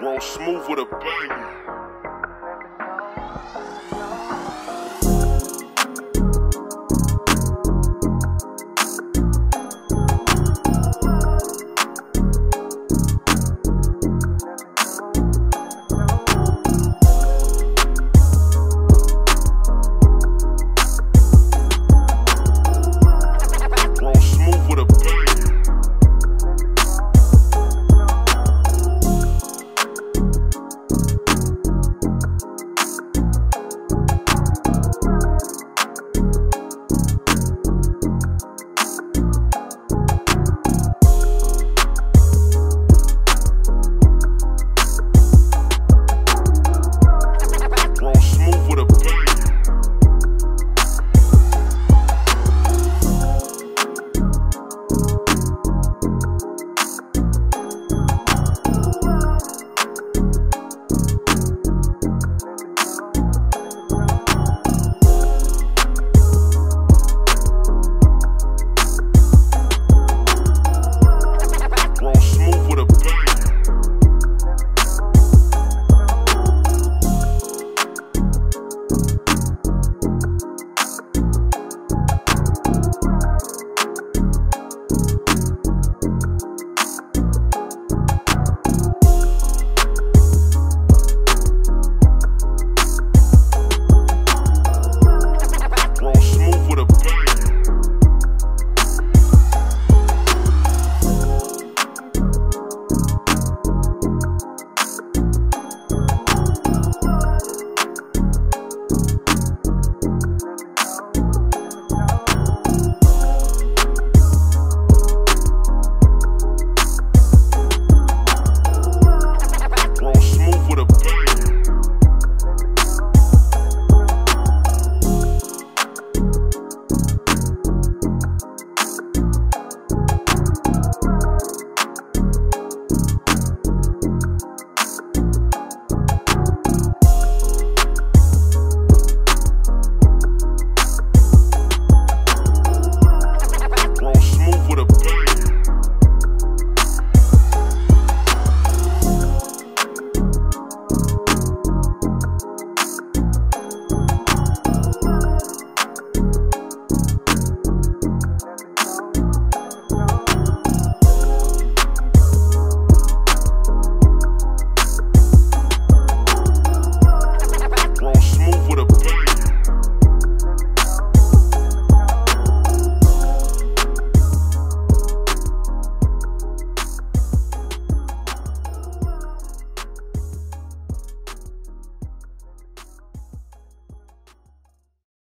Rawsmoov with a baby.